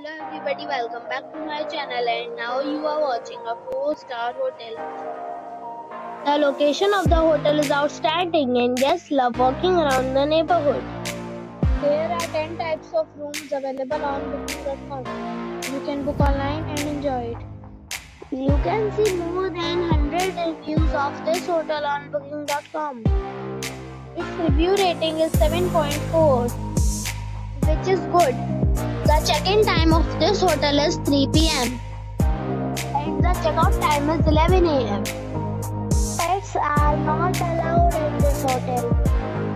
Hello everybody, welcome back to my channel, and now you are watching a 4-star hotel. The location of the hotel is outstanding and guests love walking around the neighborhood. There are 10 types of rooms available on booking.com. You can book online and enjoy it. You can see more than 100 reviews of this hotel on booking.com. Its review rating is 7.4, which is good. The check-in time of this hotel is 3 p.m. and the check-out time is 11 a.m. Pets are not allowed in this hotel.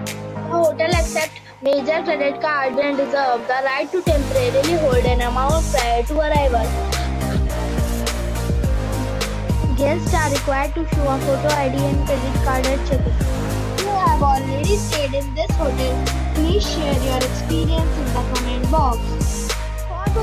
The hotel accepts major credit cards and reserves the right to temporarily hold an amount prior to arrival. Guests are required to show a photo ID and credit card at check-in. If you have already stayed in this hotel, please share your experience in the comment box. For